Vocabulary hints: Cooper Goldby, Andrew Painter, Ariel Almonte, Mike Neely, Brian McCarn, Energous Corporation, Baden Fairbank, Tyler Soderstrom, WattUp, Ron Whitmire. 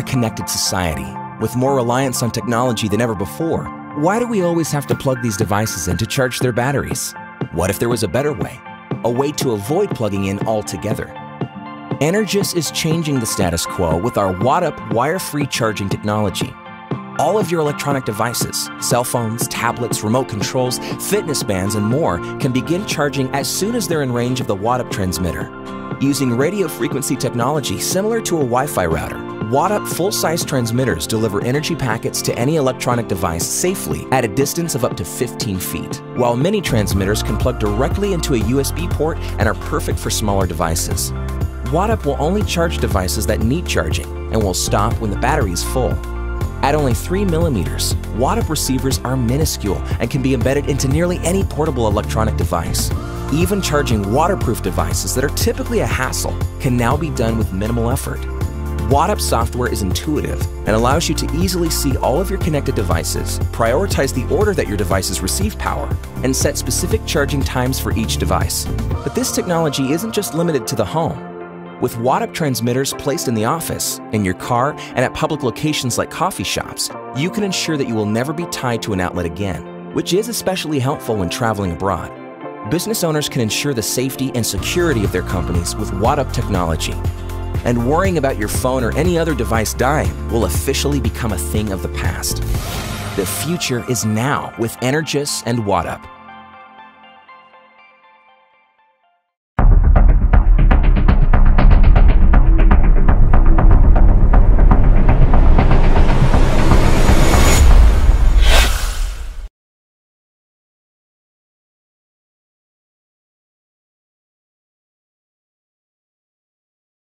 a connected society, with more reliance on technology than ever before. Why do we always have to plug these devices in to charge their batteries? What if there was a better way? A way to avoid plugging in altogether. Energous is changing the status quo with our WattUp wire-free charging technology. All of your electronic devices, cell phones, tablets, remote controls, fitness bands, and more can begin charging as soon as they're in range of the WattUp transmitter. Using radio frequency technology similar to a Wi-Fi router, WattUp full-size transmitters deliver energy packets to any electronic device safely at a distance of up to 15 feet, while mini transmitters can plug directly into a USB port and are perfect for smaller devices. WattUp will only charge devices that need charging and will stop when the battery is full. At only 3 millimeters, WattUp receivers are minuscule and can be embedded into nearly any portable electronic device. Even charging waterproof devices that are typically a hassle can now be done with minimal effort. WattUp software is intuitive and allows you to easily see all of your connected devices, prioritize the order that your devices receive power, and set specific charging times for each device. But this technology isn't just limited to the home. With WattUp transmitters placed in the office, in your car, and at public locations like coffee shops, you can ensure that you will never be tied to an outlet again, which is especially helpful when traveling abroad. Business owners can ensure the safety and security of their companies with WattUp technology. And worrying about your phone or any other device dying will officially become a thing of the past. The future is now with Energous and WattUp.